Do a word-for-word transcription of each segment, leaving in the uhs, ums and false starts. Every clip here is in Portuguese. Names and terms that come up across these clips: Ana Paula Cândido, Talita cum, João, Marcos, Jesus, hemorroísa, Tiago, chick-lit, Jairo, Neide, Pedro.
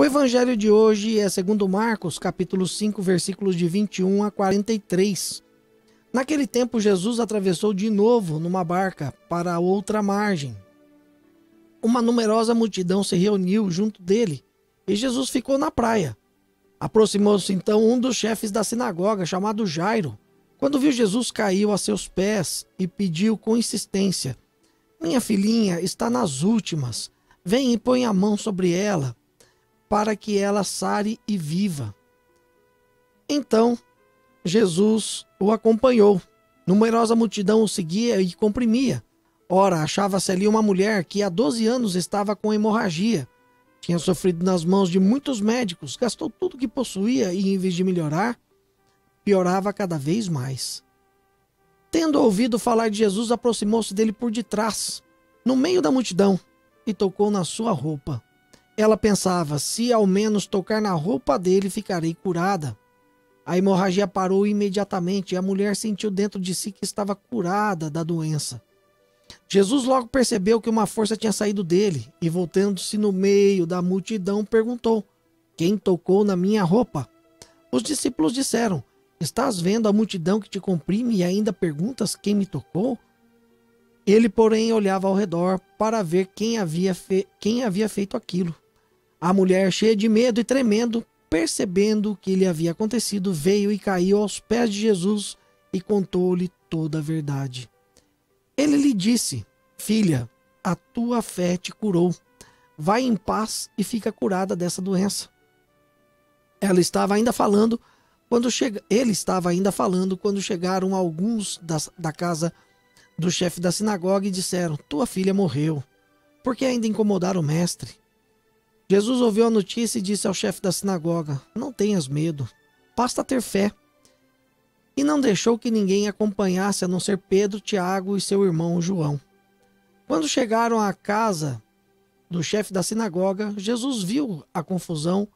O evangelho de hoje é segundo Marcos, capítulo cinco, versículos de vinte e um a quarenta e três. Naquele tempo, Jesus atravessou de novo numa barca para a outra margem. Uma numerosa multidão se reuniu junto dele e Jesus ficou na praia. Aproximou-se então um dos chefes da sinagoga, chamado Jairo. Quando viu Jesus, caiu a seus pés e pediu com insistência: "Minha filhinha está nas últimas. Vem e põe a mão sobre ela, para que ela sare e viva." Então, Jesus o acompanhou. Numerosa multidão o seguia e comprimia. Ora, achava-se ali uma mulher que há doze anos estava com hemorragia. Tinha sofrido nas mãos de muitos médicos, gastou tudo que possuía e, em vez de melhorar, piorava cada vez mais. Tendo ouvido falar de Jesus, aproximou-se dele por detrás, no meio da multidão, e tocou na sua roupa. Ela pensava: se ao menos tocar na roupa dele, ficarei curada. A hemorragia parou imediatamente e a mulher sentiu dentro de si que estava curada da doença. Jesus logo percebeu que uma força tinha saído dele e, voltando-se no meio da multidão, perguntou: "Quem tocou na minha roupa?" Os discípulos disseram: "Estás vendo a multidão que te comprime e ainda perguntas quem me tocou?" Ele, porém, olhava ao redor para ver quem havia, fe... quem havia feito aquilo. A mulher, cheia de medo e tremendo, percebendo o que lhe havia acontecido, veio e caiu aos pés de Jesus e contou-lhe toda a verdade. Ele lhe disse: "Filha, a tua fé te curou. Vai em paz e fica curada dessa doença." Ela estava ainda falando quando che... Ele estava ainda falando quando chegaram alguns da, da casa do chefe da sinagoga e disseram: "Tua filha morreu. Por que ainda incomodar o mestre?" Jesus ouviu a notícia e disse ao chefe da sinagoga: "Não tenhas medo, basta ter fé." E não deixou que ninguém acompanhasse, a não ser Pedro, Tiago e seu irmão João. Quando chegaram à casa do chefe da sinagoga, Jesus viu a confusão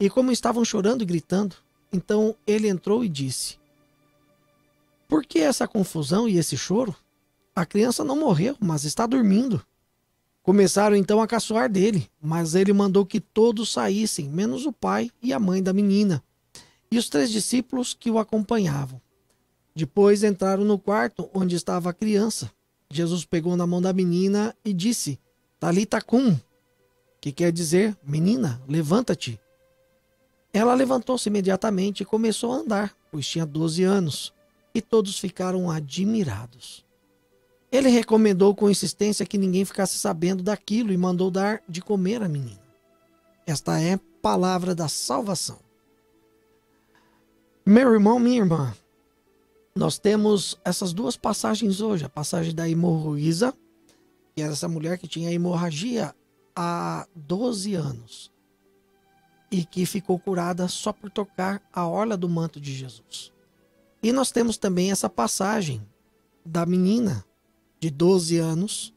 e como estavam chorando e gritando. Então ele entrou e disse: "Por que essa confusão e esse choro? A criança não morreu, mas está dormindo." Começaram então a caçoar dele, mas ele mandou que todos saíssem, menos o pai e a mãe da menina, e os três discípulos que o acompanhavam. Depois entraram no quarto onde estava a criança. Jesus pegou na mão da menina e disse: "Talita cum", que quer dizer: "Menina, levanta-te." Ela levantou-se imediatamente e começou a andar, pois tinha doze anos, e todos ficaram admirados. Ele recomendou com insistência que ninguém ficasse sabendo daquilo e mandou dar de comer à menina. Esta é a palavra da salvação. Meu irmão, minha irmã, nós temos essas duas passagens hoje. A passagem da hemorroísa, que era essa mulher que tinha hemorragia há doze anos e que ficou curada só por tocar a orla do manto de Jesus. E nós temos também essa passagem da menina de doze anos,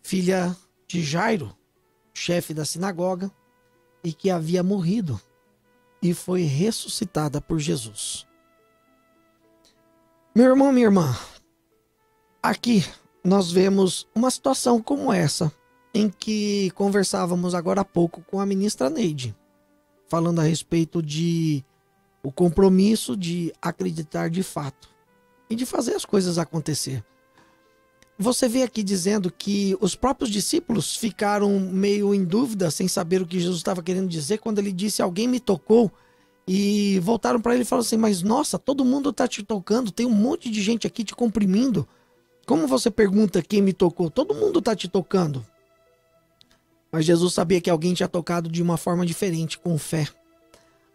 filha de Jairo, chefe da sinagoga, e que havia morrido e foi ressuscitada por Jesus. Meu irmão, minha irmã, aqui nós vemos uma situação como essa, em que conversávamos agora há pouco com a ministra Neide, falando a respeito de o compromisso de acreditar de fato e de fazer as coisas acontecer. Você vê aqui dizendo que os próprios discípulos ficaram meio em dúvida, sem saber o que Jesus estava querendo dizer, quando ele disse: "Alguém me tocou", e voltaram para ele e falaram assim: "Mas nossa, todo mundo está te tocando, tem um monte de gente aqui te comprimindo. Como você pergunta quem me tocou? Todo mundo está te tocando." Mas Jesus sabia que alguém tinha tocado de uma forma diferente, com fé.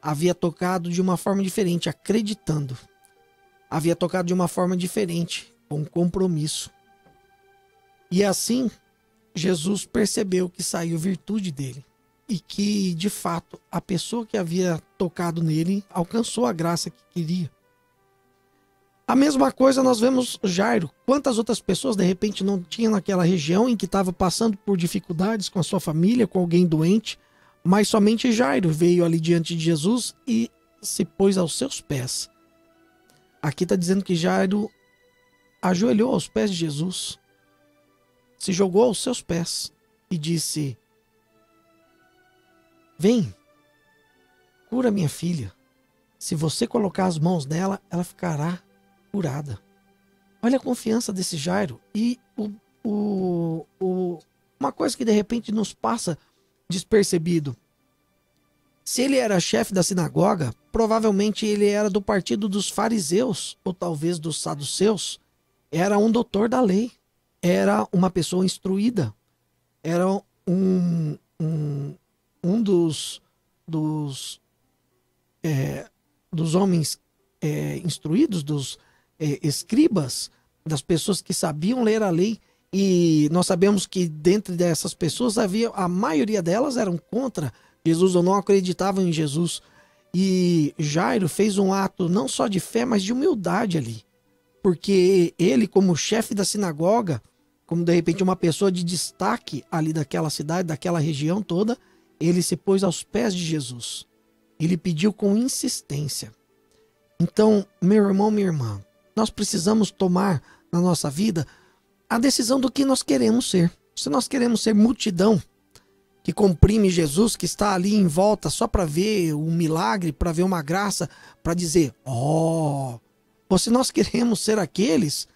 Havia tocado de uma forma diferente, acreditando. Havia tocado de uma forma diferente, com compromisso. E assim, Jesus percebeu que saiu virtude dele e que, de fato, a pessoa que havia tocado nele alcançou a graça que queria. A mesma coisa nós vemos Jairo. Quantas outras pessoas, de repente, não tinha naquela região em que estava passando por dificuldades com a sua família, com alguém doente, mas somente Jairo veio ali diante de Jesus e se pôs aos seus pés. Aqui está dizendo que Jairo ajoelhou aos pés de Jesus, se jogou aos seus pés e disse: "Vem, cura minha filha. Se você colocar as mãos nela, ela ficará curada. Olha a confiança desse Jairo. E o, o, o, uma coisa que de repente nos passa despercebido. Se ele era chefe da sinagoga, provavelmente ele era do partido dos fariseus, ou talvez dos saduceus. Era um doutor da lei, era uma pessoa instruída, era um, um, um dos, dos, é, dos homens é, instruídos, dos é, escribas, das pessoas que sabiam ler a lei. E nós sabemos que dentro dessas pessoas, havia, a maioria delas eram contra Jesus, ou não acreditavam em Jesus. E Jairo fez um ato não só de fé, mas de humildade ali, porque ele, como chefe da sinagoga, como de repente uma pessoa de destaque ali daquela cidade, daquela região toda, ele se pôs aos pés de Jesus. Ele pediu com insistência. Então, meu irmão, minha irmã, nós precisamos tomar na nossa vida a decisão do que nós queremos ser. Se nós queremos ser multidão que comprime Jesus, que está ali em volta só para ver um milagre, para ver uma graça, para dizer, ó, ou se nós queremos ser aqueles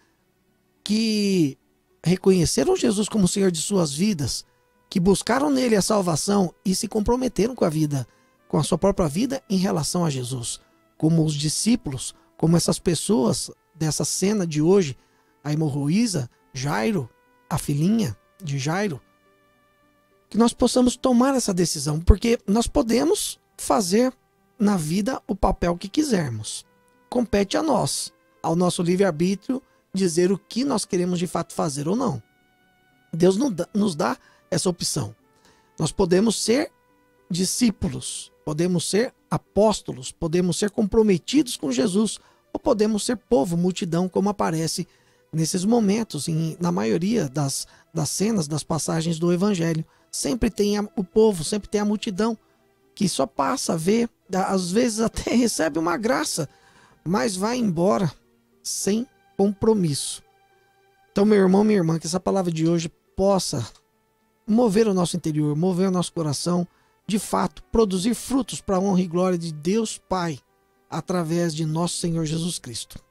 que reconheceram Jesus como Senhor de suas vidas, que buscaram nele a salvação e se comprometeram com a vida, com a sua própria vida em relação a Jesus, como os discípulos, como essas pessoas dessa cena de hoje, a hemorroísa, Jairo, a filhinha de Jairo, que nós possamos tomar essa decisão, porque nós podemos fazer na vida o papel que quisermos. Compete a nós, ao nosso livre-arbítrio, dizer o que nós queremos de fato fazer ou não. Deus nos dá essa opção. Nós podemos ser discípulos, podemos ser apóstolos, podemos ser comprometidos com Jesus, ou podemos ser povo, multidão, como aparece nesses momentos, em, na maioria das, das cenas, das passagens do Evangelho. Sempre tem a, o povo, sempre tem a multidão, que só passa a ver, às vezes até recebe uma graça, mas vai embora sem compromisso. Então, meu irmão, minha irmã, que essa palavra de hoje possa mover o nosso interior, mover o nosso coração, de fato, produzir frutos para a honra e glória de Deus Pai, através de nosso Senhor Jesus Cristo.